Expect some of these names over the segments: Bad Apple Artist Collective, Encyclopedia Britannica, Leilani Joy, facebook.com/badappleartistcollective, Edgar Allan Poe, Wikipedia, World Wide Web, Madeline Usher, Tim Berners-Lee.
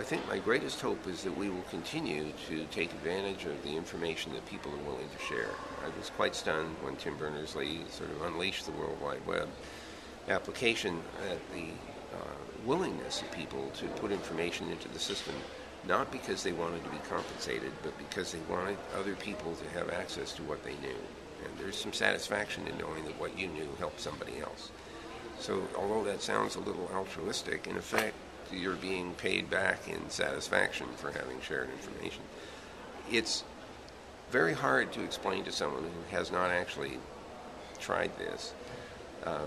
I think my greatest hope is that we will continue to take advantage of the information that people are willing to share. I was quite stunned when Tim Berners-Lee sort of unleashed the World Wide Web application at the willingness of people to put information into the system, not because they wanted to be compensated, but because they wanted other people to have access to what they knew. And there's some satisfaction in knowing that what you knew helped somebody else. So although that sounds a little altruistic, in effect, you're being paid back in satisfaction for having shared information. It's very hard to explain to someone who has not actually tried this or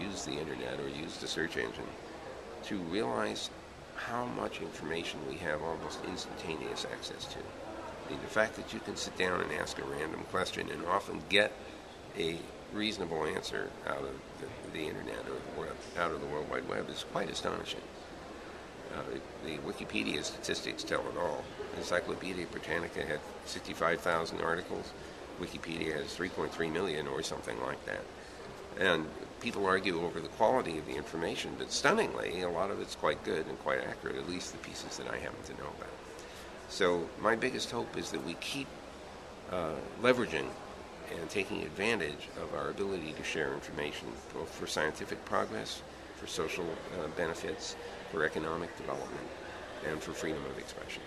used the internet or used a search engine to realize how much information we have almost instantaneous access to. I mean, the fact that you can sit down and ask a random question and often get a reasonable answer out of the internet or out of the World Wide Web is quite astonishing. The Wikipedia statistics tell it all. Encyclopedia Britannica had 65,000 articles. Wikipedia has 3.3 million or something like that. And people argue over the quality of the information, but stunningly, a lot of it's quite good and quite accurate, at least the pieces that I happen to know about. So my biggest hope is that we keep leveraging and taking advantage of our ability to share information, both for scientific progress, for social benefits, for economic development, and for freedom of expression.